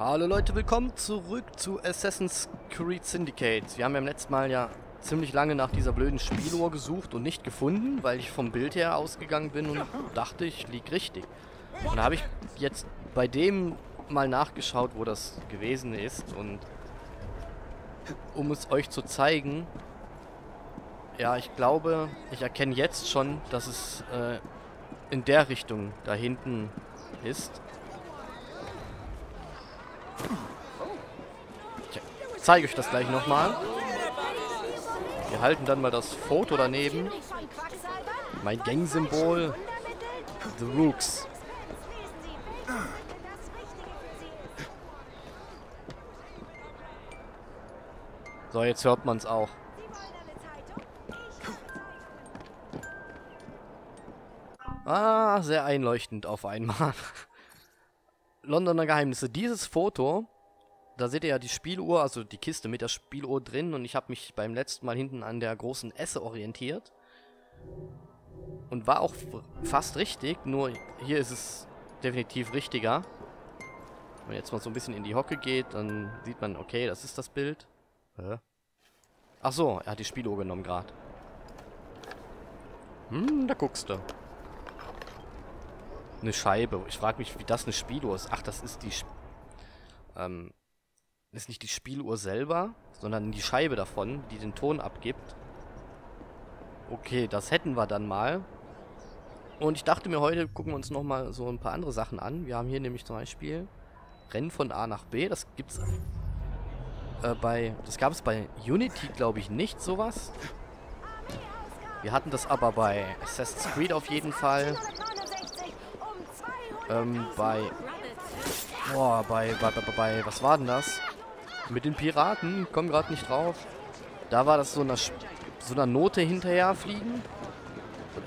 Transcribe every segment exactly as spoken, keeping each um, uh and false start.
Hallo Leute, willkommen zurück zu Assassin's Creed Syndicate. Wir haben ja im letzten Mal ja ziemlich lange nach dieser blöden Spieluhr gesucht und nicht gefunden, weil ich vom Bild her ausgegangen bin und dachte, ich lieg richtig. Und da habe ich jetzt bei dem mal nachgeschaut, wo das gewesen ist, und um es euch zu zeigen, ja, ich glaube, ich erkenne jetzt schon, dass es äh, in der Richtung da hinten ist. Ich zeige euch das gleich nochmal. Wir halten dann mal das Foto daneben. Mein Gang-Symbol. The Rooks. So, jetzt hört man es auch. Ah, sehr einleuchtend auf einmal. Londoner Geheimnisse. Dieses Foto, da seht ihr ja die Spieluhr, also die Kiste mit der Spieluhr drin. Und ich habe mich beim letzten Mal hinten an der großen Esse orientiert. Und war auch fast richtig, nur hier ist es definitiv richtiger. Wenn man jetzt mal so ein bisschen in die Hocke geht, dann sieht man, okay, das ist das Bild. Hä? Ach so, er hat die Spieluhr genommen gerade. Hm, da guckst du. Eine Scheibe. Ich frage mich, wie das eine Spieluhr ist. Ach, das ist die... Sp ähm, ist nicht die Spieluhr selber, sondern die Scheibe davon, die den Ton abgibt. Okay, das hätten wir dann mal. Und ich dachte mir, heute gucken wir uns nochmal so ein paar andere Sachen an. Wir haben hier nämlich zum Beispiel Rennen von A nach B. Das gibt's äh, bei... Das gab es bei Unity, glaube ich, nicht, sowas. Wir hatten das aber bei Assassin's Creed auf jeden Fall. Ähm, bei, boah, bei, bei, bei, bei, was war denn das? Mit den Piraten, komm gerade nicht drauf. Da war das so einer, so einer Note hinterherfliegen.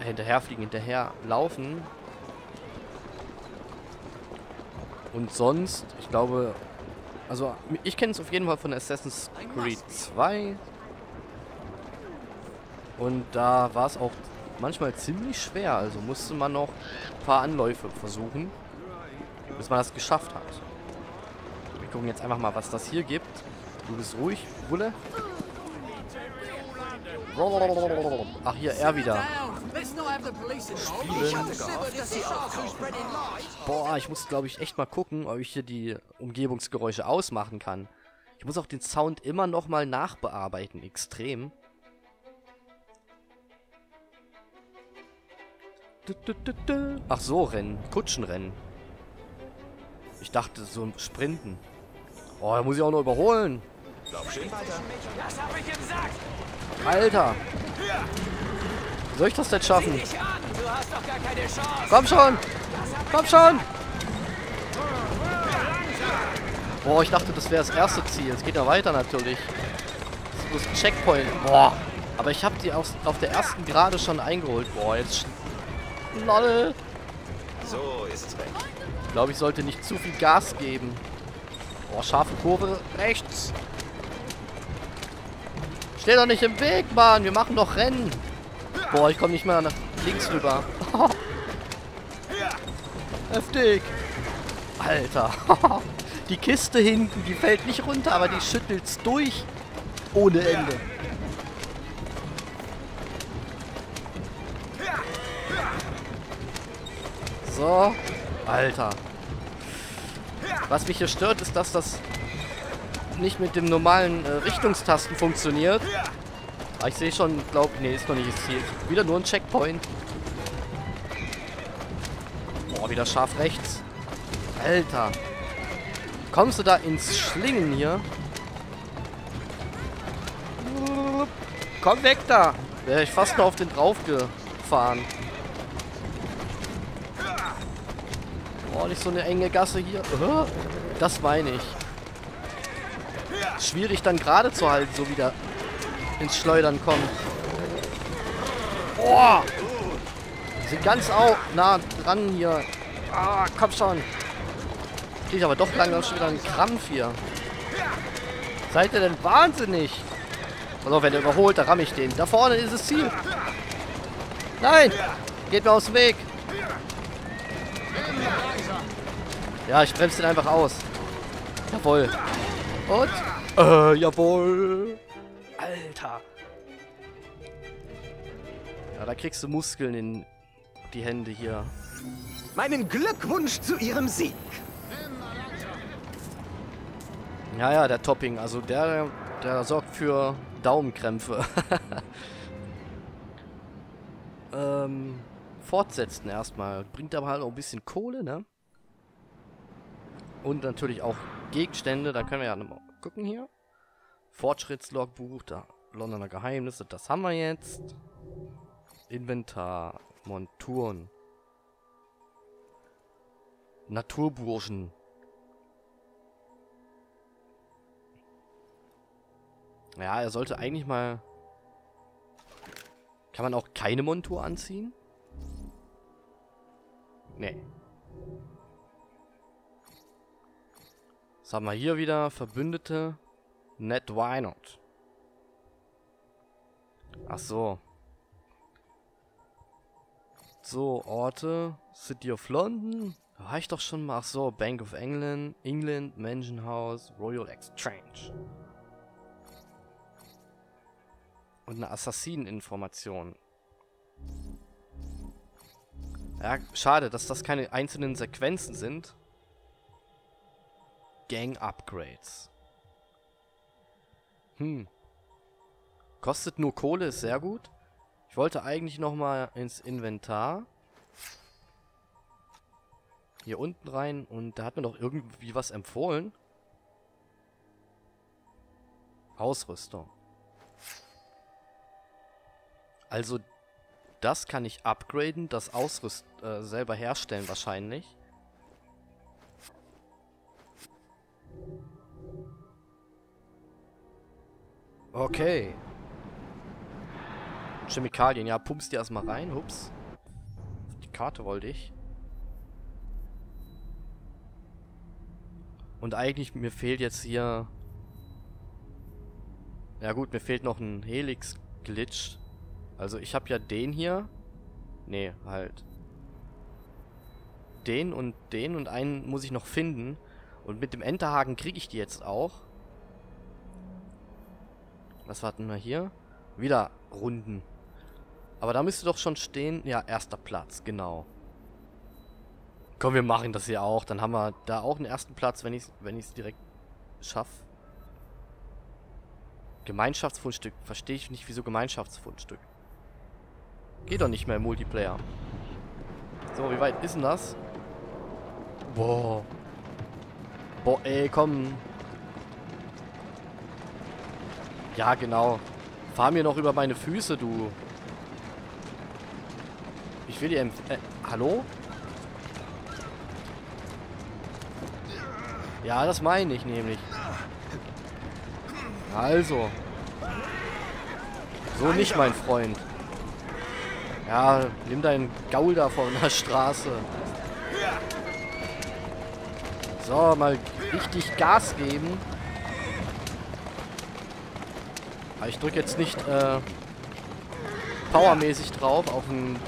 Hinterherfliegen, hinterherlaufen. Und sonst, ich glaube, also ich kenne es auf jeden Fall von Assassin's Creed zwei. Und da war es auch manchmal ziemlich schwer, also musste man noch ein paar Anläufe versuchen, bis man das geschafft hat. Wir gucken jetzt einfach mal, was das hier gibt. Du bist ruhig, Bulle. Ach, hier, er wieder. Spielen. Boah, ich muss, glaube ich, echt mal gucken, ob ich hier die Umgebungsgeräusche ausmachen kann. Ich muss auch den Sound immer nochmal nachbearbeiten, extrem. Ach so, Rennen. Kutschenrennen. Ich dachte, so ein Sprinten. Oh, da muss ich auch noch überholen. Alter. Wie soll ich das denn schaffen? Komm schon. Komm schon. Boah, ich dachte, das wäre das erste Ziel. Es geht ja weiter natürlich. Das ist bloß ein Checkpoint. Boah. Aber ich habe die auf, auf der ersten Gerade schon eingeholt. Boah, jetzt... Lol. So ist es weg. Ich glaube, ich sollte nicht zu viel Gas geben. Oh, scharfe Kurve rechts. Steh doch nicht im Weg, Mann. Wir machen doch Rennen. Boah, ich komme nicht mehr nach links rüber. Heftig. Alter. Die Kiste hinten, die fällt nicht runter, aber die schüttelt's durch. Ohne Ende. So. Alter. Was mich hier stört, ist, dass das nicht mit dem normalen äh, Richtungstasten funktioniert. Ah, ich sehe schon, glaube, nee, ist noch nicht das Ziel. Wieder nur ein Checkpoint. Boah, wieder scharf rechts. Alter. Kommst du da ins Schlingen hier? Komm weg da! Wäre ich fast nur auf den drauf gefahren. Oh, nicht so eine enge Gasse hier. Das meine ich. Schwierig dann gerade zu halten, so wie der ins Schleudern kommt. Boah! Sind ganz auch nah dran hier. Ah, komm schon. Krieg aber doch langsam schon wieder einen Krampf hier. Seid ihr denn wahnsinnig? Also, wenn er überholt, da ramme ich den. Da vorne ist das Ziel. Nein! Geht mir aus dem Weg. Ja, ich bremse den einfach aus. Jawohl. Und? Äh, jawohl. Alter. Ja, da kriegst du Muskeln in die Hände hier. Meinen Glückwunsch zu Ihrem Sieg. Ja, ja, der Topping. Also der, der sorgt für Daumenkrämpfe. ähm, fortsetzen erstmal. Bringt aber halt auch ein bisschen Kohle, ne? Und natürlich auch Gegenstände. Da können wir ja nochmal gucken hier. Fortschrittslogbuch, da Londoner Geheimnisse. Das haben wir jetzt. Inventar, Monturen. Naturburschen. Ja, er sollte eigentlich mal... Kann man auch keine Montur anziehen? Nee. Was haben wir hier wieder? Verbündete. Ned Wynot. Ach so. So, Orte. City of London. Da war ich doch schon mal. Ach so, Bank of England. England, Mansion House, Royal Exchange. Und eine Assassineninformation. Ja, schade, dass das keine einzelnen Sequenzen sind. Gang-Upgrades. Hm. Kostet nur Kohle, ist sehr gut. Ich wollte eigentlich nochmal ins Inventar. Hier unten rein. Und da hat mir doch irgendwie was empfohlen. Ausrüstung. Also, das kann ich upgraden, das Ausrüst äh, selber herstellen wahrscheinlich. Okay. Chemikalien, ja, pumpst die erstmal rein, ups. Die Karte wollte ich. Und eigentlich, mir fehlt jetzt hier... Ja gut, mir fehlt noch ein Helix-Glitch. Also ich habe ja den hier. Nee, halt. Den und den und einen muss ich noch finden. Und mit dem Enterhaken kriege ich die jetzt auch. Was hatten wir hier? Wieder Runden. Aber da müsste doch schon stehen. Ja, erster Platz, genau. Komm, wir machen das hier auch. Dann haben wir da auch einen ersten Platz, wenn ich es wenn ich's direkt schaffe. Gemeinschaftsfundstück. Verstehe ich nicht, wieso Gemeinschaftsfundstück. Geht doch nicht mehr im Multiplayer. So, wie weit ist denn das? Boah. Boah, ey, komm. Ja, genau. Fahr mir noch über meine Füße, du. Ich will dir empf... Äh, hallo? Ja, das meine ich nämlich. Also. So nicht, mein Freund. Ja, nimm deinen Gaul da von der Straße. So, mal richtig Gas geben. Aber ich drücke jetzt nicht äh, powermäßig drauf auf den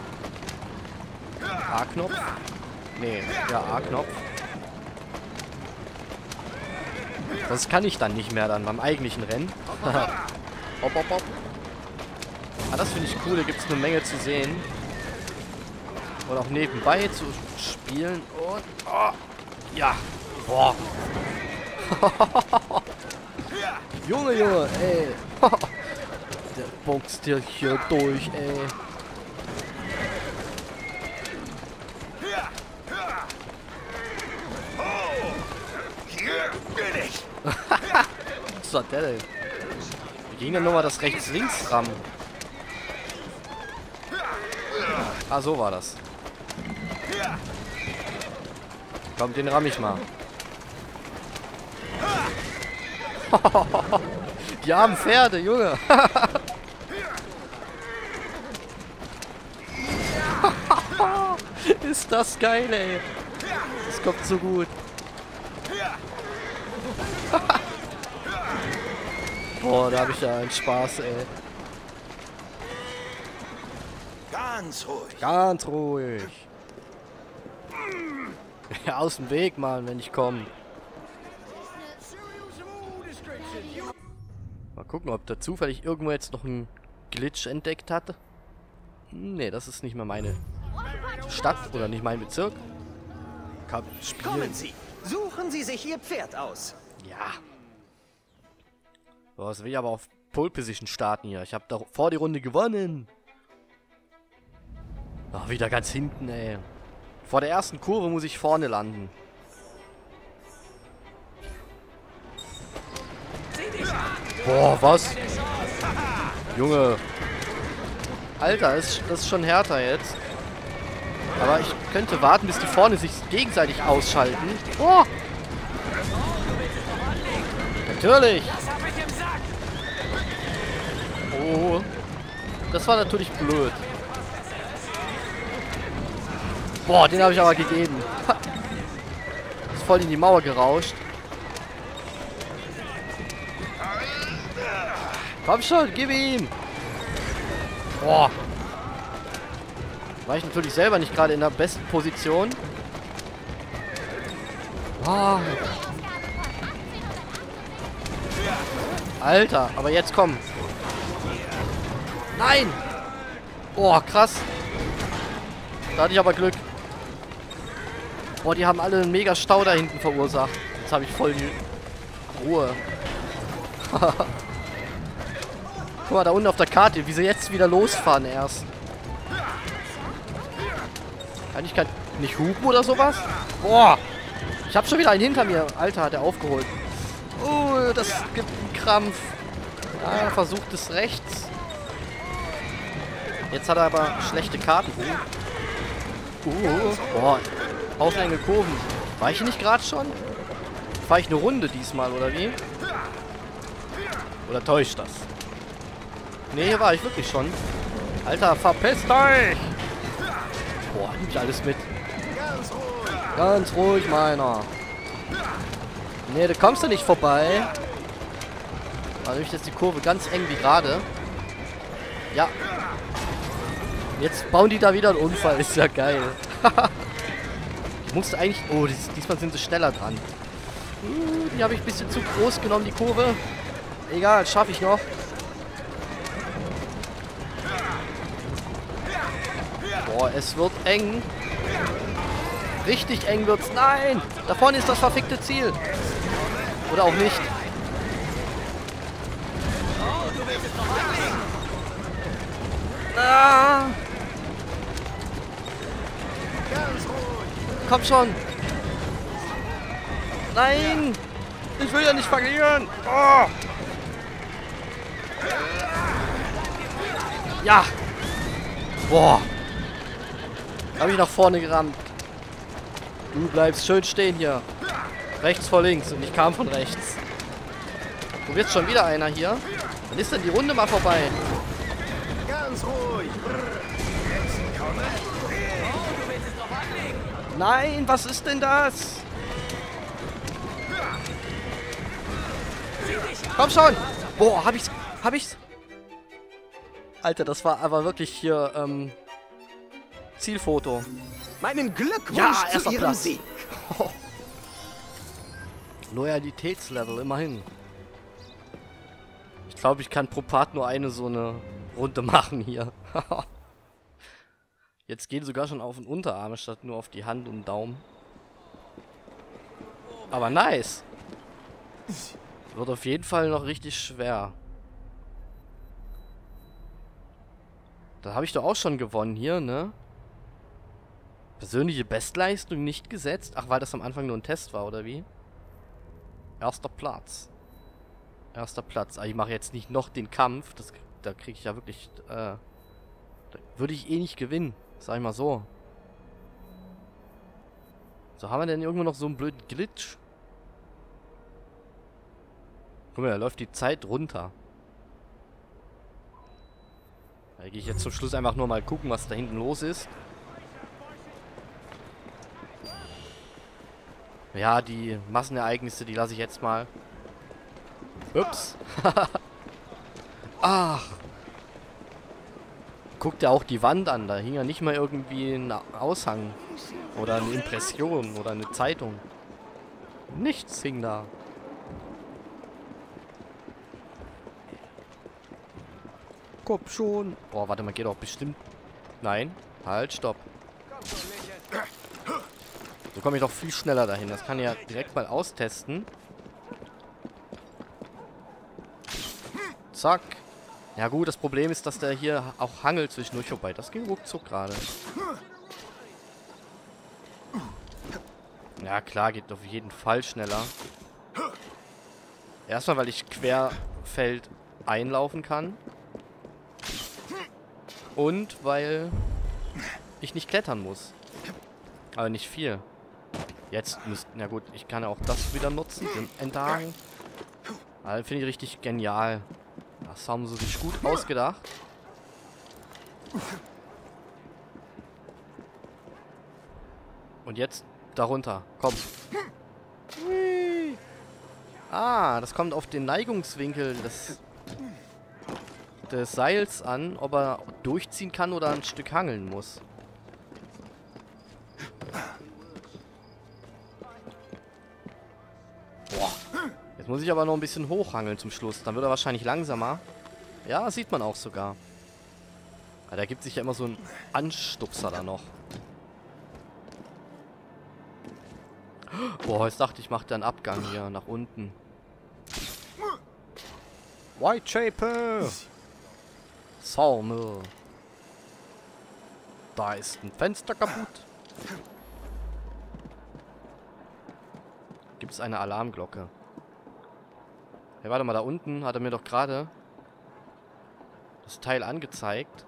A-Knopf. Nee, der A-Knopf. Das kann ich dann nicht mehr dann beim eigentlichen Rennen. Hopp, hopp, hopp. Ah, das finde ich cool. Da gibt es eine Menge zu sehen. Und auch nebenbei zu spielen. Und... Oh, ja. Boah. Junge, Junge, ey. Der boxt dir hier durch, ey. Was war der denn? Wir gehen dann nochmal das Rechts-Links-Ram. Ah, so war das. Komm, den ramm ich mal. Die armen Pferde, Junge. Ist das geil, ey. Das kommt so gut. Boah, da habe ich ja einen Spaß, ey. Ganz ruhig. Ganz ruhig. Aus dem Weg, Mann, wenn ich komme. Mal gucken, ob da zufällig irgendwo jetzt noch ein Glitch entdeckt hatte. Nee, das ist nicht mehr meine Stadt oder nicht mein Bezirk. Kann spielen. Kommen Sie, suchen Sie sich Ihr Pferd aus. Ja. So, das will ich aber auf Pole Position starten hier. Ich habe da vor die Runde gewonnen. Ach, wieder ganz hinten, ey. Vor der ersten Kurve muss ich vorne landen. Boah, was? Junge. Alter, das ist schon härter jetzt. Aber ich könnte warten, bis die vorne sich gegenseitig ausschalten. Oh! Natürlich! Oh. Das war natürlich blöd. Boah, den habe ich aber gegeben. Ist voll in die Mauer gerauscht. Komm schon, gib ihm! Boah. War ich natürlich selber nicht gerade in der besten Position. Boah. Alter, aber jetzt komm. Nein! Boah, krass. Da hatte ich aber Glück. Boah, die haben alle einen mega Stau da hinten verursacht. Jetzt habe ich voll die Ruhe. Guck mal, da unten auf der Karte, wie sie jetzt wieder losfahren erst. Kann ich nicht hupen oder sowas? Boah! Ich habe schon wieder einen hinter mir. Alter, hat er aufgeholt. Oh, das gibt einen Krampf. Ja, Versuch des Rechts. Jetzt hat er aber schlechte Karten. Uh, boah. Hausenge Kurven. War ich nicht gerade schon? Fahre ich eine Runde diesmal, oder wie? Oder täuscht das? Nee, hier war ich wirklich schon. Alter, verpisst euch! Boah, nimmt alles mit. Ganz ruhig. Ganz ruhig, meiner. Nee, du kommst ja nicht vorbei. Da nehme ich jetzt die Kurve ganz eng wie gerade. Ja. Jetzt bauen die da wieder einen Unfall. Ist ja geil. Ich musste eigentlich... Oh, dies, diesmal sind sie schneller dran. Hm, die habe ich ein bisschen zu groß genommen, die Kurve. Egal, schaffe ich noch. Boah, es wird eng. Richtig eng wird's. Nein! Da vorne ist das verfickte Ziel. Oder auch nicht. Ah. Komm schon. Nein! Ich will ja nicht verlieren. Oh. Ja! Boah! Habe ich nach vorne gerammt. Du bleibst schön stehen hier. Rechts vor links. Und ich kam von rechts. Probiert schon wieder einer hier. Dann ist dann die Runde mal vorbei. Ganz ruhig. Nein, was ist denn das? Komm schon. Boah, hab ich's. Hab ich's. Alter, das war aber wirklich hier, ähm... Zielfoto. Meinen Glückwunsch ja, zu Ihrem Platz. Sieg. Oh. Loyalitätslevel, immerhin. Ich glaube, ich kann pro Part nur eine so eine Runde machen hier. Jetzt gehen sogar schon auf den Unterarm statt nur auf die Hand und Daumen. Aber nice. Wird auf jeden Fall noch richtig schwer. Da habe ich doch auch schon gewonnen hier, ne? Persönliche Bestleistung nicht gesetzt? Ach, weil das am Anfang nur ein Test war, oder wie? Erster Platz. Erster Platz. Aber ich mache jetzt nicht noch den Kampf. Das, da kriege ich ja wirklich... Äh, da würde ich eh nicht gewinnen. Sag ich mal so. So, haben wir denn irgendwo noch so einen blöden Glitch? Guck mal, da läuft die Zeit runter. Da gehe ich jetzt zum Schluss einfach nur mal gucken, was da hinten los ist. Ja, die Massenereignisse, die lasse ich jetzt mal. Ups. Ach. Guckt ja auch die Wand an. Da hing ja nicht mal irgendwie ein Aushang. Oder eine Impression. Oder eine Zeitung. Nichts hing da. Komm schon. Boah, warte mal, geht doch bestimmt. Nein. Halt, stopp. So komme ich doch viel schneller dahin. Das kann ich ja direkt mal austesten. Zack. Ja gut, das Problem ist, dass der hier auch hangelt zwischendurch vorbei. Das ging ruckzuck gerade. Ja klar, geht auf jeden Fall schneller. Erstmal, weil ich querfeld einlaufen kann. Und weil ich nicht klettern muss. Aber nicht viel. Jetzt müssten... Na gut, ich kann ja auch das wieder nutzen. Den Endhaken. Also, finde ich richtig genial. Das haben sie sich gut ausgedacht. Und jetzt darunter. Komm. Ah, das kommt auf den Neigungswinkel des, des Seils an, ob er durchziehen kann oder ein Stück hangeln muss. Boah. Jetzt muss ich aber noch ein bisschen hochhangeln zum Schluss. Dann wird er wahrscheinlich langsamer. Ja, das sieht man auch sogar. Aber da gibt sich ja immer so ein Anstupser da noch. Boah, jetzt dachte ich, ich mache da einen Abgang hier nach unten. White Chapel! Sawmill. Da ist ein Fenster kaputt. Gibt es eine Alarmglocke? Hey, warte mal, da unten hat er mir doch gerade das Teil angezeigt.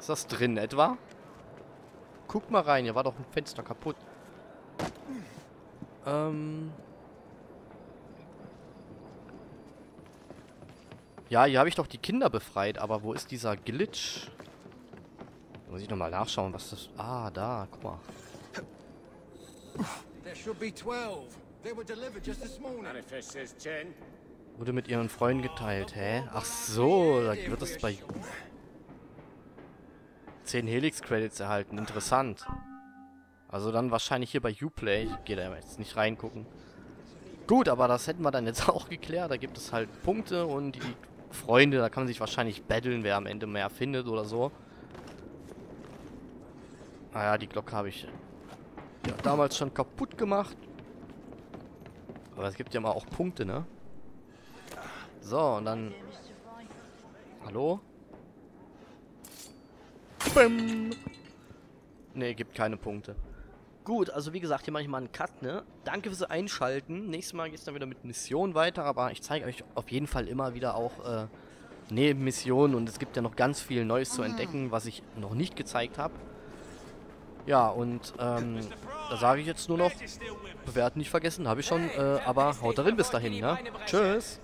Ist das drin etwa? Guck mal rein, hier war doch ein Fenster kaputt. Ähm. Ja, hier habe ich doch die Kinder befreit, aber wo ist dieser Glitch? Da muss ich nochmal nachschauen, was das... Ah, da, guck mal. Wurde mit ihren Freunden geteilt, hä? Ach so, da wird das bei... zehn Helix-Credits erhalten. Interessant. Also dann wahrscheinlich hier bei Uplay. Ich gehe da jetzt nicht reingucken. Gut, aber das hätten wir dann jetzt auch geklärt. Da gibt es halt Punkte und die Freunde, da kann man sich wahrscheinlich battlen, wer am Ende mehr findet oder so. Ah ja, die Glocke habe ich ja damals schon kaputt gemacht. Aber es gibt ja mal auch Punkte, ne? So, und dann... Hallo? Bäm. Ne, gibt keine Punkte. Gut, also wie gesagt, hier mache ich mal einen Cut, ne? Danke fürs Einschalten. Nächstes Mal geht es dann wieder mit Missionen weiter, aber ich zeige euch auf jeden Fall immer wieder auch äh, Nebenmissionen und es gibt ja noch ganz viel Neues zu entdecken, was ich noch nicht gezeigt habe. Ja, und ähm, da sage ich jetzt nur noch, bewerten nicht vergessen, habe ich schon, äh, aber haut rein bis dahin, ne? Tschüss!